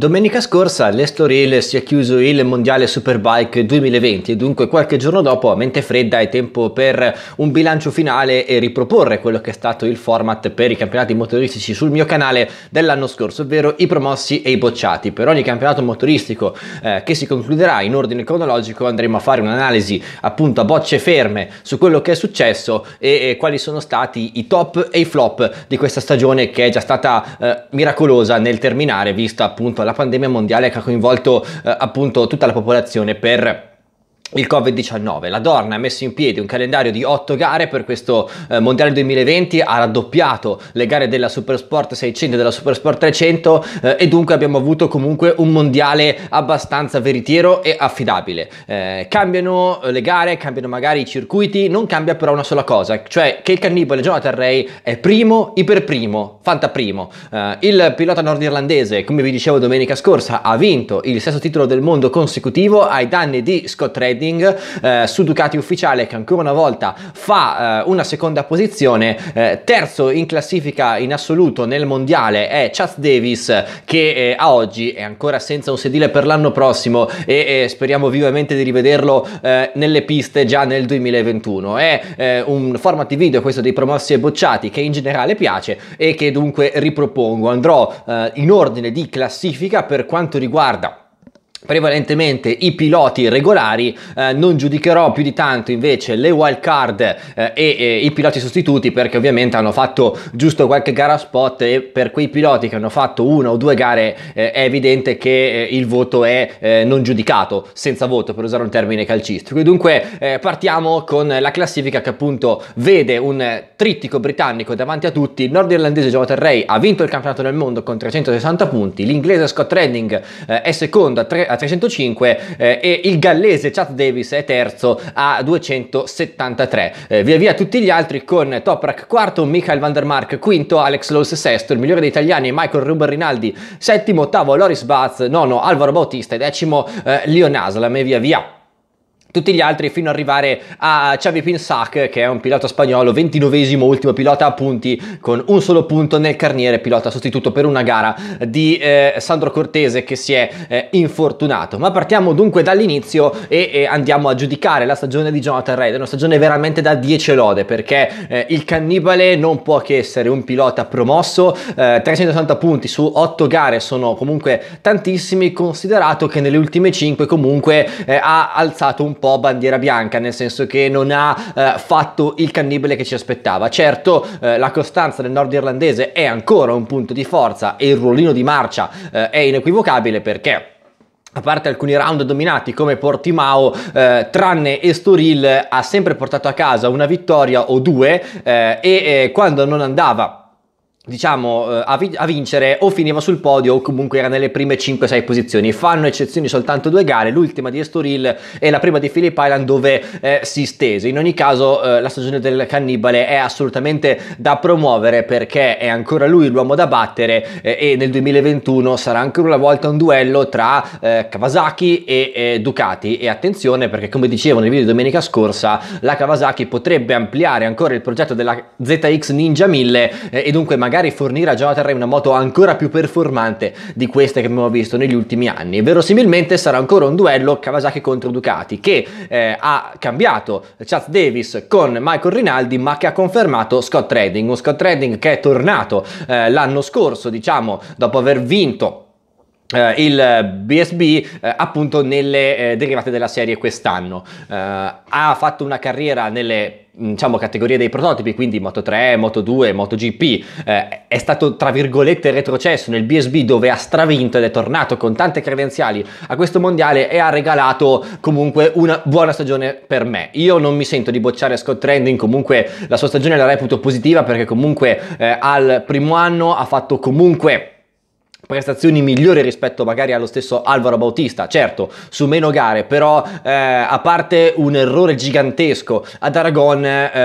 Domenica scorsa all'Estoril si è chiuso il mondiale Superbike 2020 e dunque qualche giorno dopo a mente fredda è tempo per un bilancio finale e riproporre quello che è stato il format per i campionati motoristici sul mio canale dell'anno scorso, ovvero i promossi e i bocciati. Per ogni campionato motoristico che si concluderà in ordine cronologico andremo a fare un'analisi appunto a bocce ferme su quello che è successo e quali sono stati i top e i flop di questa stagione che è già stata miracolosa nel terminare, vista appunto la pandemia mondiale che ha coinvolto appunto tutta la popolazione per il Covid-19. La Dorna ha messo in piedi un calendario di 8 gare per questo mondiale 2020, ha raddoppiato le gare della Supersport 600 e della Supersport 300 e dunque abbiamo avuto comunque un mondiale abbastanza veritiero e affidabile. Cambiano le gare, cambiano magari i circuiti, non cambia però una sola cosa, cioè che il cannibale Jonathan Rea è primo, iperprimo, fantaprimo. Il pilota nordirlandese, come vi dicevo domenica scorsa, ha vinto il sesto titolo del mondo consecutivo ai danni di Scott Redding su Ducati ufficiale, che ancora una volta fa una seconda posizione. Terzo in classifica in assoluto nel mondiale è Chaz Davies, che a oggi è ancora senza un sedile per l'anno prossimo e speriamo vivamente di rivederlo nelle piste già nel 2021. È un format di video, questo dei promossi e bocciati, che in generale piace e che dunque ripropongo. Andrò in ordine di classifica per quanto riguarda prevalentemente i piloti regolari, non giudicherò più di tanto invece le wild card e i piloti sostituti, perché ovviamente hanno fatto giusto qualche gara spot e per quei piloti che hanno fatto una o due gare è evidente che il voto è non giudicato, senza voto, per usare un termine calcistico. E dunque partiamo con la classifica che appunto vede un trittico britannico davanti a tutti. Il nordirlandese Jonathan Rea ha vinto il campionato del mondo con 360 punti, l'inglese Scott Redding è secondo a 305 e il gallese Chaz Davies è terzo a 273. Via via tutti gli altri, con Toprak quarto, Michael Van der Mark quinto, Alex Lowes sesto, il migliore degli italiani Michael Ruben Rinaldi settimo, ottavo Loris Baz, nono Alvaro Bautista e decimo Leon Haslam, e via via tutti gli altri fino ad arrivare a Xavi Pinsac, che è un pilota spagnolo, 29esimo, ultimo pilota a punti, con un solo punto nel carniere, pilota sostituto per una gara di Sandro Cortese, che si è infortunato. Ma partiamo dunque dall'inizio e andiamo a giudicare la stagione di Jonathan Rea. È una stagione veramente da 10 lode, perché il cannibale non può che essere un pilota promosso. 360 punti su 8 gare sono comunque tantissimi, considerato che nelle ultime 5 comunque ha alzato un po' bandiera bianca, nel senso che non ha fatto il cannibale che ci aspettava. Certo, la costanza del nordirlandese è ancora un punto di forza e il ruolino di marcia è inequivocabile, perché a parte alcuni round dominati come Portimao, tranne Estoril ha sempre portato a casa una vittoria o due e quando non andava diciamo a vincere o finiva sul podio o comunque era nelle prime 5-6 posizioni. Fanno eccezioni soltanto due gare, l'ultima di Estoril e la prima di Philip Island, dove si stese. In ogni caso la stagione del cannibale è assolutamente da promuovere, perché è ancora lui l'uomo da battere e nel 2021 sarà ancora una volta un duello tra Kawasaki e Ducati. E attenzione, perché come dicevo nel video di domenica scorsa, la Kawasaki potrebbe ampliare ancora il progetto della ZX Ninja 1000 e dunque magari fornire a Jonathan Rea una moto ancora più performante di queste che abbiamo visto negli ultimi anni. E verosimilmente sarà ancora un duello Kawasaki contro Ducati, che ha cambiato Chaz Davies con Michael Rinaldi, ma che ha confermato Scott Redding, un Scott Redding che è tornato l'anno scorso, diciamo, dopo aver vinto il BSB appunto nelle derivate della serie quest'anno. Ha fatto una carriera nelle diciamo categorie dei prototipi, quindi Moto 3, Moto 2, Moto GP. È stato tra virgolette retrocesso nel BSB, dove ha stravinto ed è tornato con tante credenziali a questo mondiale e ha regalato comunque una buona stagione. Per me, io non mi sento di bocciare Scott Redding, comunque la sua stagione la reputo positiva, perché comunque al primo anno ha fatto comunque prestazioni migliori rispetto magari allo stesso Alvaro Bautista, certo su meno gare, però a parte un errore gigantesco ad Aragon,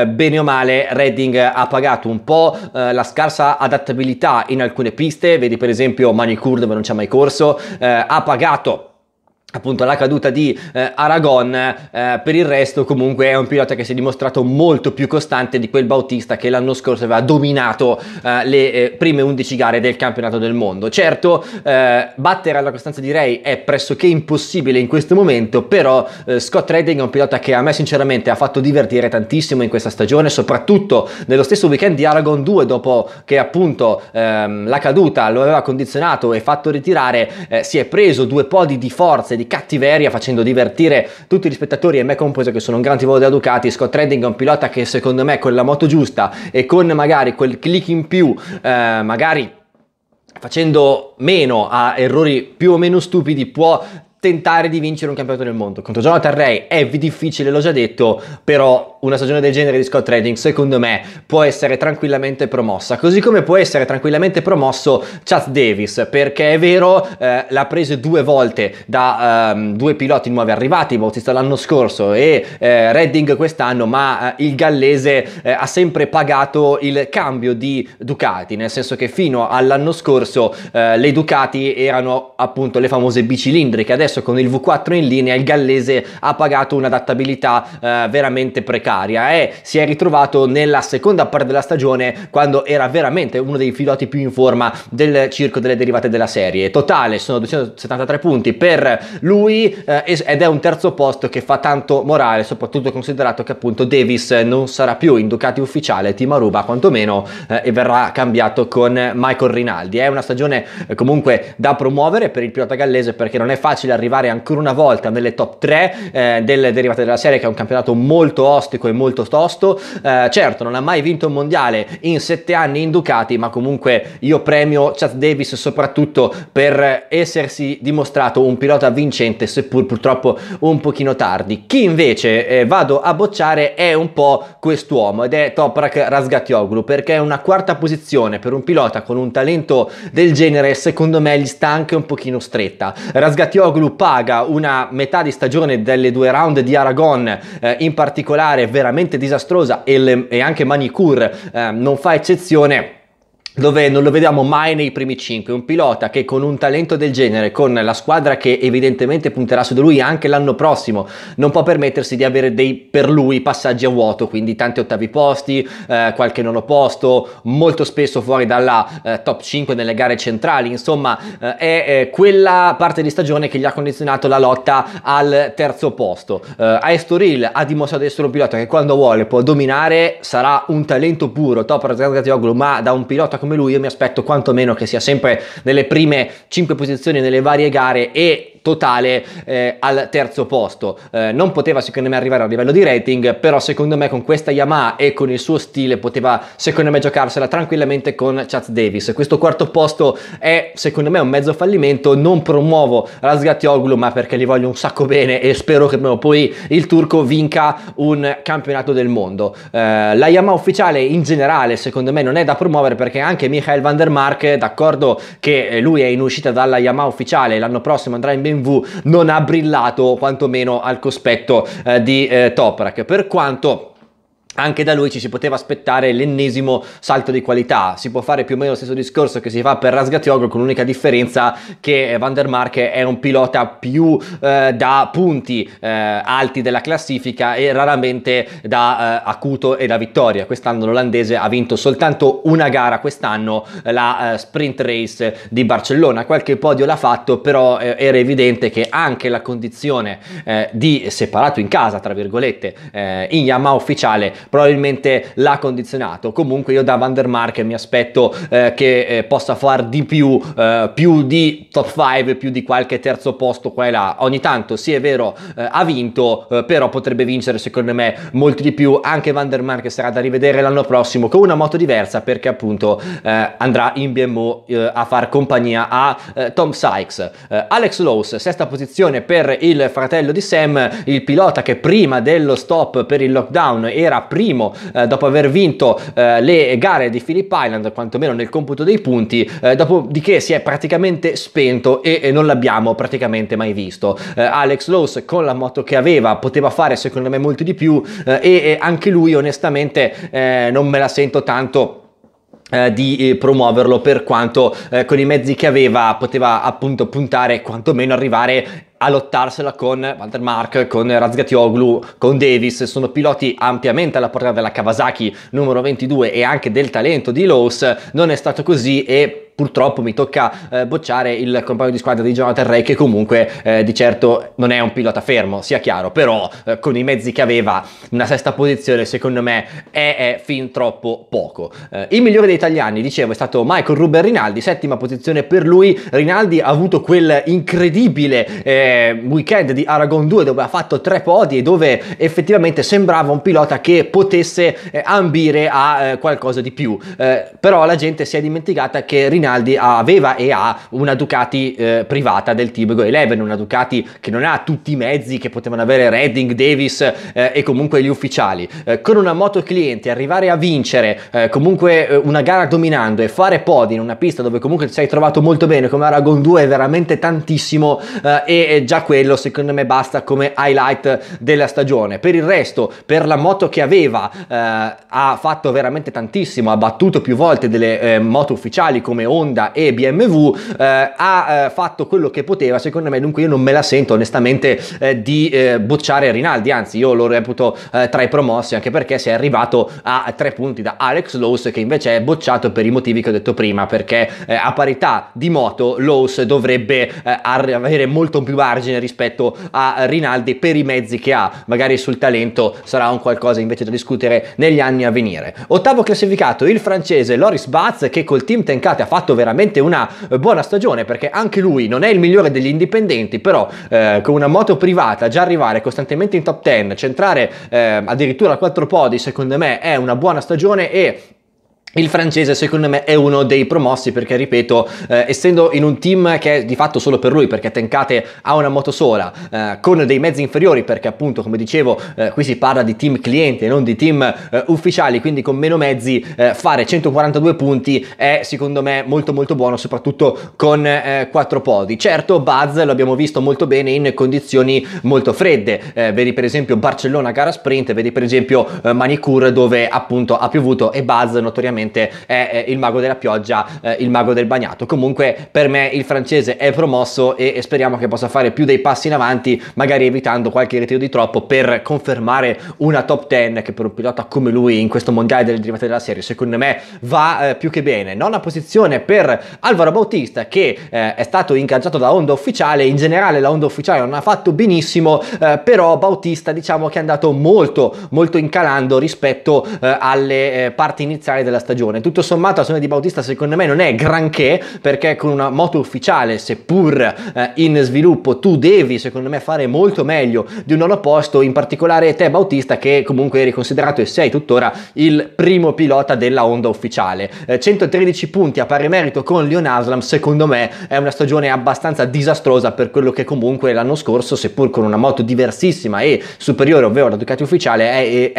bene o male Redding ha pagato un po' la scarsa adattabilità in alcune piste, vedi per esempio Manicur dove non c'è mai corso, ha pagato appunto la caduta di Aragon, per il resto comunque è un pilota che si è dimostrato molto più costante di quel Bautista che l'anno scorso aveva dominato le prime 11 gare del campionato del mondo. Certo, battere alla costanza di Rea è pressoché impossibile in questo momento, però Scott Redding è un pilota che a me sinceramente ha fatto divertire tantissimo in questa stagione, soprattutto nello stesso weekend di Aragon 2, dopo che appunto la caduta lo aveva condizionato e fatto ritirare, si è preso due podi di forza e di cattiveria facendo divertire tutti gli spettatori e me compreso, che sono un gran tifoso della Ducati. Scott Redding è un pilota che secondo me con la moto giusta e con magari quel click in più, magari facendo meno a errori più o meno stupidi, può tentare di vincere un campionato del mondo. Contro Jonathan Rea è difficile, l'ho già detto, però una stagione del genere di Scott Redding secondo me può essere tranquillamente promossa, così come può essere tranquillamente promosso Chaz Davies, perché è vero, l'ha preso due volte da due piloti nuovi arrivati, Bautista l'anno scorso e Redding quest'anno, ma il gallese ha sempre pagato il cambio di Ducati, nel senso che fino all'anno scorso le Ducati erano appunto le famose bicilindriche, adesso con il V4 in linea il gallese ha pagato un'adattabilità veramente precaria e si è ritrovato nella seconda parte della stagione quando era veramente uno dei piloti più in forma del circo delle derivate della serie. Totale sono 273 punti per lui ed è un terzo posto che fa tanto morale, soprattutto considerato che appunto Davies non sarà più in Ducati ufficiale, team Aruba quantomeno, e verrà cambiato con Michael Rinaldi. È una stagione comunque da promuovere per il pilota gallese, perché non è facile arrivare ancora una volta nelle top 3 delle derivate della serie, che è un campionato molto ostico e molto tosto. Certo, non ha mai vinto un mondiale in 7 anni in Ducati, ma comunque io premio Chaz Davies soprattutto per essersi dimostrato un pilota vincente, seppur purtroppo un pochino tardi. Chi invece vado a bocciare è un po' quest'uomo, ed è Toprak Razgatlıoğlu, perché una quarta posizione per un pilota con un talento del genere secondo me gli sta anche un pochino stretta. Razgatlıoğlu paga una metà di stagione delle due round di Aragon in particolare veramente disastrosa, e anche Manicur non fa eccezione, dove non lo vediamo mai nei primi 5. Un pilota che con un talento del genere, con la squadra che evidentemente punterà su di lui anche l'anno prossimo, non può permettersi di avere dei, per lui, passaggi a vuoto, quindi tanti ottavi posti, qualche nono posto, molto spesso fuori dalla top 5 nelle gare centrali. Insomma è quella parte di stagione che gli ha condizionato la lotta al terzo posto. A Estoril ha dimostrato di essere un pilota che quando vuole può dominare, sarà un talento puro Toprak Razgatlıoğlu, ma da un pilota come lui io mi aspetto quantomeno che sia sempre nelle prime 5 posizioni nelle varie gare e totale al terzo posto. Non poteva secondo me arrivare a livello di rating, però secondo me con questa Yamaha e con il suo stile poteva secondo me giocarsela tranquillamente con Chaz Davies. Questo quarto posto è secondo me un mezzo fallimento. Non promuovo Razgatlıoğlu, ma perché li voglio un sacco bene e spero che prima o poi il turco vinca un campionato del mondo. La Yamaha ufficiale in generale secondo me non è da promuovere, perché anche Michael Van der Mark, d'accordo che lui è in uscita dalla Yamaha ufficiale, l'anno prossimo andrà in BMW, non ha brillato quantomeno al cospetto di Toprak, per quanto anche da lui ci si poteva aspettare l'ennesimo salto di qualità. Si può fare più o meno lo stesso discorso che si fa per Razgatlıoğlu, con l'unica differenza che Van der Mark è un pilota più da punti alti della classifica e raramente da acuto e da vittoria. Quest'anno l'olandese ha vinto soltanto una gara quest'anno, la sprint race di Barcellona. Qualche podio l'ha fatto, però era evidente che anche la condizione di separato in casa, tra virgolette, in Yamaha ufficiale probabilmente l'ha condizionato. Comunque io da Van der Mark mi aspetto che possa far di più, più di top 5, più di qualche terzo posto qua e là. Ogni tanto sì, è vero, ha vinto, però potrebbe vincere secondo me molto di più. Anche Van der Mark sarà da rivedere l'anno prossimo con una moto diversa, perché appunto andrà in BMW a far compagnia a Tom Sykes. Alex Lowes, sesta posizione per il fratello di Sam, il pilota che prima dello stop per il lockdown era primo dopo aver vinto le gare di Philip Island, quantomeno nel computo dei punti, dopodiché si è praticamente spento e non l'abbiamo praticamente mai visto. Alex Lowes con la moto che aveva poteva fare secondo me molto di più, e anche lui onestamente non me la sento tanto di promuoverlo, per quanto con i mezzi che aveva poteva appunto puntare quantomeno arrivare a lottarsela con Van der Mark, con Razgatlıoğlu, con Davies. Sono piloti ampiamente alla portata della Kawasaki numero 22 e anche del talento di Lowes. Non è stato così e purtroppo mi tocca bocciare il compagno di squadra di Jonathan Rea, che comunque di certo non è un pilota fermo, sia chiaro, però con i mezzi che aveva una sesta posizione secondo me è fin troppo poco. Il migliore dei italiani, dicevo, è stato Michael Ruben Rinaldi, settima posizione per lui. Rinaldi ha avuto quel incredibile weekend di Aragon 2 dove ha fatto 3 podi e dove effettivamente sembrava un pilota che potesse ambire a qualcosa di più, però la gente si è dimenticata che Rinaldi aveva e ha una Ducati privata del team Go 11, una Ducati che non ha tutti i mezzi che potevano avere Redding, Davies e comunque gli ufficiali. Con una moto cliente arrivare a vincere comunque una gara dominando e fare podi in una pista dove comunque ti sei trovato molto bene come Aragon 2 è veramente tantissimo, e già quello secondo me basta come highlight della stagione. Per il resto, per la moto che aveva, ha fatto veramente tantissimo, ha battuto più volte delle moto ufficiali come Honda e BMW, ha fatto quello che poteva secondo me, dunque io non me la sento onestamente di bocciare Rinaldi, anzi io lo reputo tra i promossi, anche perché si è arrivato a 3 punti da Alex Lowes, che invece è bocciato per i motivi che ho detto prima, perché a parità di moto Lowes dovrebbe avere molto più margine rispetto a Rinaldi per i mezzi che ha. Magari sul talento sarà un qualcosa invece da discutere negli anni a venire. Ottavo classificato il francese Loris Baz, che col team Tenkate ha fatto veramente una buona stagione, perché anche lui non è il migliore degli indipendenti, però con una moto privata già arrivare costantemente in top 10, centrare addirittura 4 podi secondo me è una buona stagione. E il francese secondo me è uno dei promossi, perché ripeto, essendo in un team che è di fatto solo per lui, perché Tenkate ha una moto sola, con dei mezzi inferiori, perché appunto come dicevo qui si parla di team cliente non di team ufficiali, quindi con meno mezzi fare 142 punti è secondo me molto molto buono, soprattutto con 4 podi. Certo Baz lo abbiamo visto molto bene in condizioni molto fredde, vedi per esempio Barcellona gara sprint, vedi per esempio Manicur dove appunto ha piovuto, e Baz notoriamente è il mago della pioggia, il mago del bagnato. Comunque per me il francese è promosso e speriamo che possa fare più dei passi in avanti, magari evitando qualche ritiro di troppo, per confermare una top 10 che per un pilota come lui in questo mondiale delle derivate della serie secondo me va più che bene. Nona posizione per Alvaro Bautista, che è stato ingaggiato da Honda ufficiale. In generale la Honda ufficiale non ha fatto benissimo, però Bautista diciamo che è andato molto molto incalando rispetto alle parti iniziali della stagione. Tutto sommato la stagione di Bautista secondo me non è granché, perché con una moto ufficiale seppur in sviluppo tu devi secondo me fare molto meglio di un nono posto, in particolare te Bautista, che comunque eri considerato e sei tuttora il primo pilota della Honda ufficiale. 113 punti a pari merito con Leon Haslam, secondo me è una stagione abbastanza disastrosa per quello che comunque l'anno scorso, seppur con una moto diversissima e superiore, ovvero la Ducati ufficiale,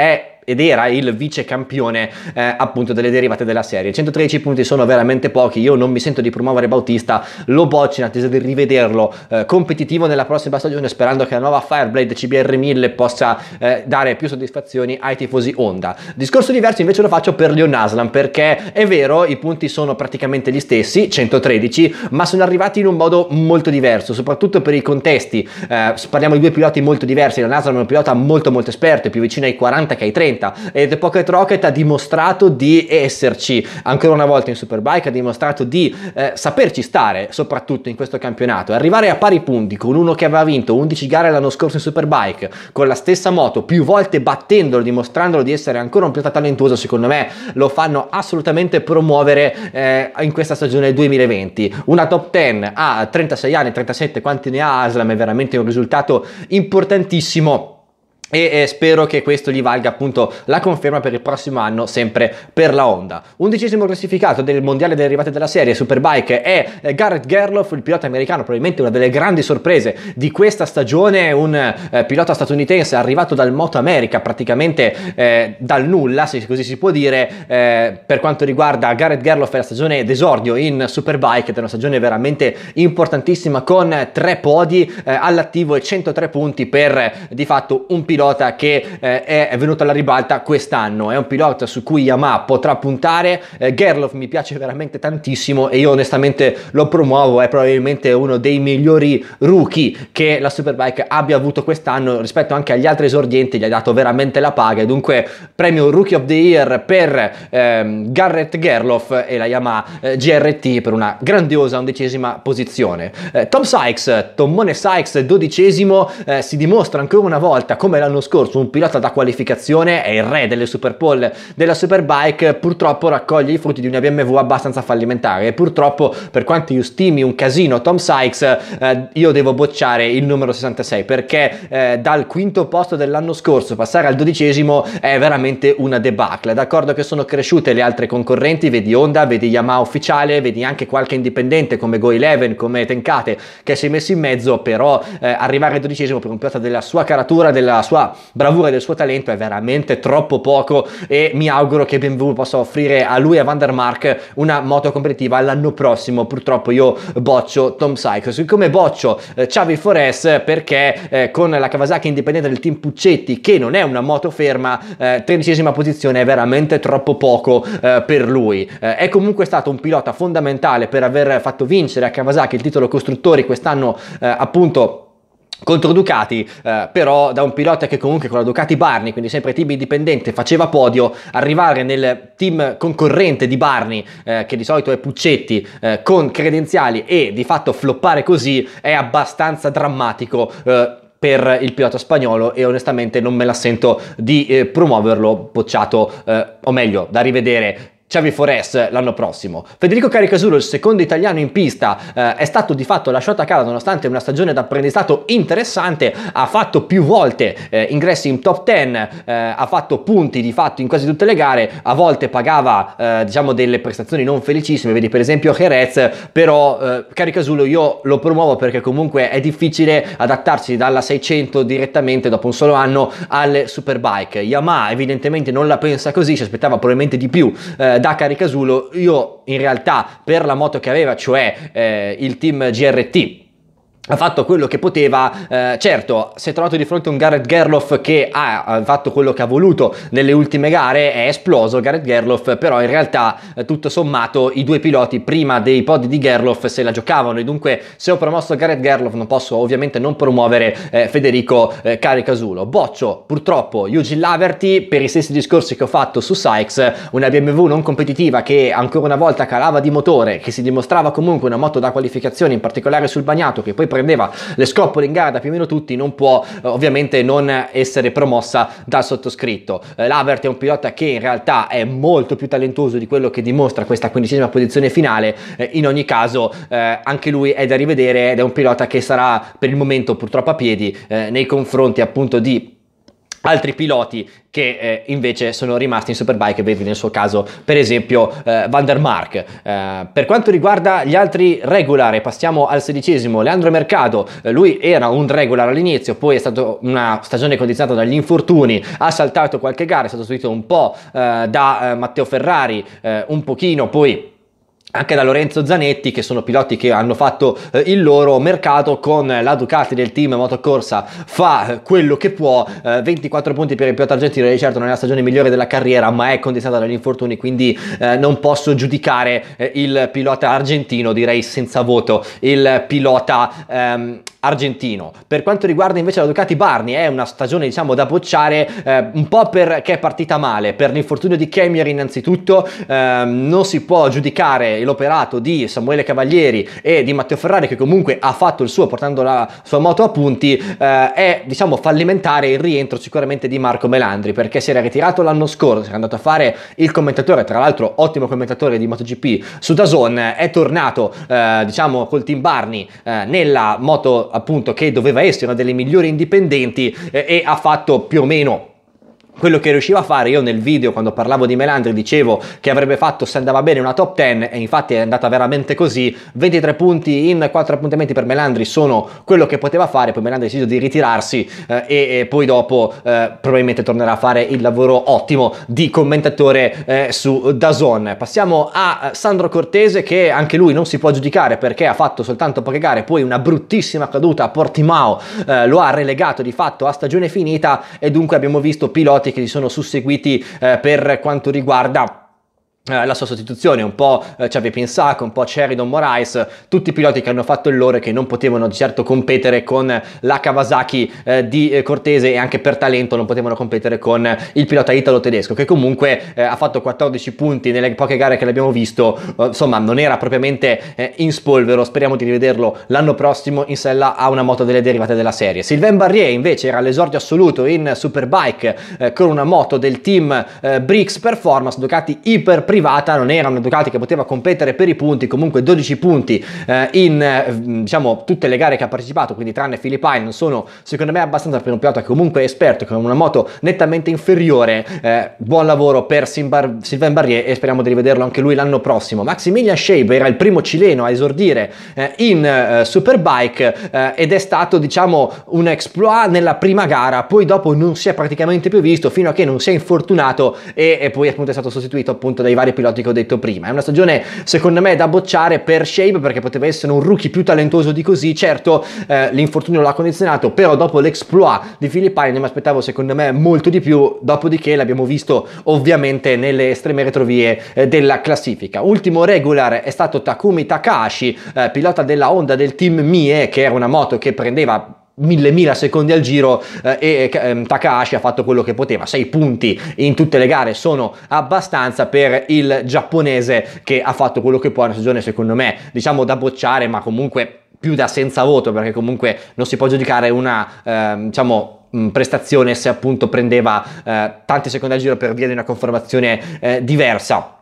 ed era il vice campione appunto delle derivate della serie. 113 punti sono veramente pochi, io non mi sento di promuovere Bautista, lo boccio in attesa di rivederlo competitivo nella prossima stagione, sperando che la nuova Fireblade CBR 1000 possa dare più soddisfazioni ai tifosi Honda. Discorso diverso invece lo faccio per Leon Haslam, perché è vero i punti sono praticamente gli stessi, 113, ma sono arrivati in un modo molto diverso, soprattutto per i contesti. Parliamo di due piloti molto diversi. Leon Haslam è un pilota molto molto esperto, è più vicino ai 40 che ai 30, ed è Pocket Rocket ha dimostrato di esserci ancora una volta in Superbike, ha dimostrato di saperci stare soprattutto in questo campionato. Arrivare a pari punti con uno che aveva vinto 11 gare l'anno scorso in Superbike con la stessa moto, più volte battendolo, dimostrandolo di essere ancora un pilota talentuoso, secondo me lo fanno assolutamente promuovere in questa stagione 2020. Una top 10 a 36 anni, 37 quanti ne ha Haslam, è veramente un risultato importantissimo, e spero che questo gli valga appunto la conferma per il prossimo anno sempre per la Honda. 11° classificato del mondiale delle derivate della serie Superbike è Garrett Gerloff, il pilota americano, probabilmente una delle grandi sorprese di questa stagione, un pilota statunitense arrivato dal Moto America praticamente dal nulla, se così si può dire. Per quanto riguarda Garrett Gerloff è la stagione d'esordio in Superbike ed è una stagione veramente importantissima, con 3 podi all'attivo e 103 punti per di fatto un pilota pilota che è venuto alla ribalta quest'anno, è un pilota su cui Yamaha potrà puntare. Gerloff mi piace veramente tantissimo e io onestamente lo promuovo, è probabilmente uno dei migliori rookie che la Superbike abbia avuto quest'anno rispetto anche agli altri esordienti, gli ha dato veramente la paga, e dunque premio Rookie of the Year per Garrett Gerloff e la Yamaha GRT per una grandiosa 11ª posizione. Tom Sykes, Tommone Sykes, 12º, si dimostra ancora una volta come l'anno scorso un pilota da qualificazione, è il re delle Superpole della Superbike, purtroppo raccoglie i frutti di una BMW abbastanza fallimentare, e purtroppo per quanto io stimi un casino Tom Sykes, io devo bocciare il numero 66 perché dal quinto posto dell'anno scorso passare al 12º è veramente una debacle. D'accordo che sono cresciute le altre concorrenti, vedi Honda, vedi Yamaha ufficiale, vedi anche qualche indipendente come Go Eleven, come Tenkate che si è messo in mezzo, però arrivare al 12º per un pilota della sua caratura, della sua bravura e del suo talento è veramente troppo poco, e mi auguro che BMW possa offrire a lui e a Van der Mark una moto competitiva l'anno prossimo. Purtroppo io boccio Tom Sykes, siccome boccio Xavi Forés perché con la Kawasaki indipendente del team Puccetti, che non è una moto ferma, 13ª posizione è veramente troppo poco per lui. È comunque stato un pilota fondamentale per aver fatto vincere a Kawasaki il titolo costruttori quest'anno, appunto contro Ducati, però da un pilota che comunque con la Ducati Barni, quindi sempre team indipendente, faceva podio, arrivare nel team concorrente di Barni, che di solito è Puccetti, con credenziali, e di fatto floppare così è abbastanza drammatico per il pilota spagnolo, e onestamente non me la sento di promuoverlo, bocciato, o meglio da rivedere Xavi Forés l'anno prossimo. Federico Caricasulo, il secondo italiano in pista, è stato di fatto lasciato a casa nonostante una stagione d'apprendistato interessante, ha fatto più volte ingressi in top 10, ha fatto punti di fatto in quasi tutte le gare, a volte pagava diciamo delle prestazioni non felicissime, vedi per esempio Jerez, però Caricasulo io lo promuovo perché comunque è difficile adattarsi dalla 600 direttamente dopo un solo anno alle Superbike. Yamaha evidentemente non la pensa così, si aspettava probabilmente di più da Caricasulo. Io in realtà per la moto che aveva, cioè il team GRT, ha fatto quello che poteva. Certo, si è trovato di fronte a un Garrett Gerloff che ha fatto quello che ha voluto nelle ultime gare, è esploso Garrett Gerloff, però in realtà tutto sommato i due piloti prima dei podi di Gerloff se la giocavano, e dunque se ho promosso Garrett Gerloff non posso ovviamente non promuovere Federico Caricasulo. Boccio purtroppo Yuji Laverty per i stessi discorsi che ho fatto su Sykes, una BMW non competitiva che ancora una volta calava di motore, che si dimostrava comunque una moto da qualificazione, in particolare sul bagnato, che poi prendeva le scopole in gara da più o meno tutti, non può ovviamente non essere promossa dal sottoscritto. Laverty è un pilota che in realtà è molto più talentuoso di quello che dimostra questa 15ª posizione finale, in ogni caso anche lui è da rivedere, ed è un pilota che sarà per il momento purtroppo a piedi nei confronti appunto di altri piloti che invece sono rimasti in Superbike, vedi nel suo caso per esempio Van der Mark. Per quanto riguarda gli altri regular, passiamo al 16º, Leandro Mercado, lui era un regular all'inizio, poi è stata una stagione condizionata dagli infortuni, ha saltato qualche gara, è stato sostituito un po' da Matteo Ferrari, un pochino poi anche da Lorenzo Zanetti, che sono piloti che hanno fatto il loro mercato. Con la Ducati del team motocorsa fa quello che può, 24 punti per il pilota argentino, di certo non è la stagione migliore della carriera, ma è condizionata dagli infortuni, quindi non posso giudicare il pilota argentino, direi senza voto il pilota argentino. Per quanto riguarda invece la Ducati Barni, è una stagione diciamo da bocciare, un po' perché è partita male, per l'infortunio di Kemier innanzitutto, non si può giudicare l'operato di Samuele Cavalieri e di Matteo Ferrari, che comunque ha fatto il suo portando la sua moto a punti. È diciamo fallimentare il rientro sicuramente di Marco Melandri, perché si era ritirato l'anno scorso, si era andato a fare il commentatore, tra l'altro ottimo commentatore di MotoGP su DAZN, è tornato diciamo col team Barni nella moto appunto che doveva essere una delle migliori indipendenti, e ha fatto più o meno quello che riusciva a fare. Io nel video, quando parlavo di Melandri, dicevo che avrebbe fatto, se andava bene, una top 10, e infatti è andata veramente così. 23 punti in 4 appuntamenti per Melandri sono quello che poteva fare. Poi Melandri ha deciso di ritirarsi e poi dopo probabilmente tornerà a fare il lavoro ottimo di commentatore su DAZN. Passiamo a Sandro Cortese, che anche lui non si può giudicare perché ha fatto soltanto poche gare, poi una bruttissima caduta a Portimao lo ha relegato di fatto a stagione finita, e dunque abbiamo visto piloti che si sono susseguiti per quanto riguarda la sua sostituzione, un po' Xavi Pinsac, un po' Sheridan Moraes, tutti i piloti che hanno fatto il loro e che non potevano di certo competere con la Kawasaki di Cortese, e anche per talento non potevano competere con il pilota italo-tedesco, che comunque ha fatto 14 punti nelle poche gare che l'abbiamo visto. Insomma, non era propriamente in spolvero. Speriamo di rivederlo l'anno prossimo in sella a una moto delle derivate della serie. Sylvain Barrier invece era l'esordio assoluto in Superbike con una moto del team Brix Performance, Ducati iper privata. Non era una Ducati che poteva competere per i punti, comunque 12 punti in diciamo tutte le gare che ha partecipato, quindi tranne Philip Island, sono secondo me abbastanza per un pilota comunque esperto con una moto nettamente inferiore. Buon lavoro per Sylvain Barrier e speriamo di rivederlo anche lui l'anno prossimo. Maximilian Scheibe era il primo cileno a esordire in Superbike ed è stato, diciamo, un exploit nella prima gara, poi dopo non si è praticamente più visto fino a che non si è infortunato e poi appunto è stato sostituito appunto dai vari piloti che ho detto prima. È una stagione secondo me da bocciare per Shape, perché poteva essere un rookie più talentoso di così. Certo l'infortunio l'ha condizionato, però dopo l'exploit di Philip Island mi aspettavo secondo me molto di più, dopodiché l'abbiamo visto ovviamente nelle estreme retrovie della classifica. Ultimo regular è stato Takumi Takahashi, pilota della Honda del team Mie, che era una moto che prendeva 1000 secondi al giro e Takahashi ha fatto quello che poteva. 6 punti in tutte le gare sono abbastanza per il giapponese, che ha fatto quello che può. Una stagione secondo me diciamo da bocciare, ma comunque più da senza voto, perché comunque non si può giudicare una diciamo prestazione se appunto prendeva tanti secondi al giro per via di una conformazione diversa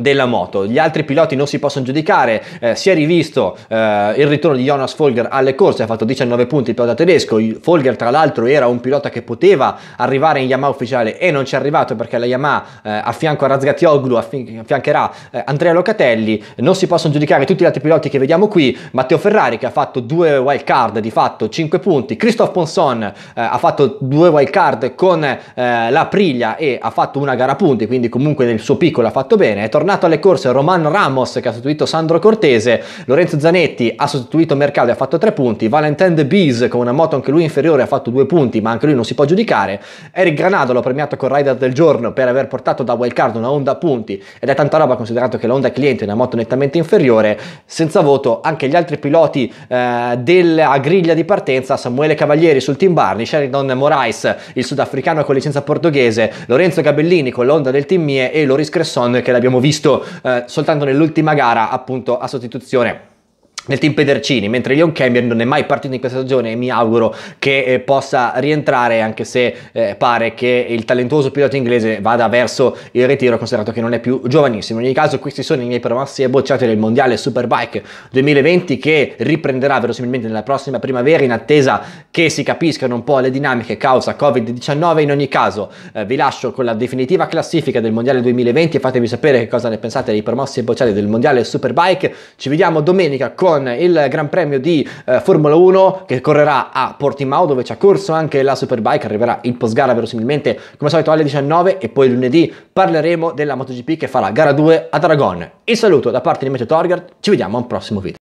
della moto. Gli altri piloti non si possono giudicare. Si è rivisto il ritorno di Jonas Folger alle corse, ha fatto 19 punti il pilota tedesco. Folger tra l'altro era un pilota che poteva arrivare in Yamaha ufficiale e non ci è arrivato, perché la Yamaha a fianco a Razgatlıoğlu affiancherà Andrea Locatelli. Non si possono giudicare tutti gli altri piloti che vediamo qui. Matteo Ferrari, che ha fatto 2 wild card, di fatto 5 punti. Christophe Ponson ha fatto 2 wild card con la Aprilia e ha fatto una gara a punti, quindi comunque nel suo piccolo ha fatto bene. È tornato alle corse Roman Ramos, che ha sostituito Sandro Cortese. Lorenzo Zanetti ha sostituito Mercado e ha fatto 3 punti. Valentin De Bies, con una moto anche lui inferiore, ha fatto 2 punti, ma anche lui non si può giudicare. Eric Granado l'ho premiato con Rider del giorno per aver portato da wildcard una Honda a punti, ed è tanta roba considerato che la Honda cliente è una moto nettamente inferiore. Senza voto anche gli altri piloti della griglia di partenza: Samuele Cavalieri sul team Barni, Sheridan Moraes il sudafricano con licenza portoghese, Lorenzo Gabellini con l'Honda del team Mie e Loris Cresson, che l'abbiamo visto soltanto nell'ultima gara appunto a sostituzione nel team Pedercini, mentre Leon Cambier non è mai partito in questa stagione e mi auguro che possa rientrare, anche se pare che il talentuoso pilota inglese vada verso il ritiro, considerato che non è più giovanissimo. In ogni caso questi sono i miei promossi e bocciati del mondiale Superbike 2020, che riprenderà verosimilmente nella prossima primavera, in attesa che si capiscano un po' le dinamiche causa Covid-19. In ogni caso vi lascio con la definitiva classifica del mondiale 2020 e fatemi sapere che cosa ne pensate dei promossi e bocciati del mondiale Superbike. Ci vediamo domenica con il Gran Premio di Formula 1 che correrà a Portimao, dove ci ha corso anche la Superbike. Arriverà il postgara verosimilmente come al solito alle 19, e poi lunedì parleremo della MotoGP che farà gara 2 ad Aragon. Il saluto da parte di Matteo Torgard, ci vediamo a un prossimo video.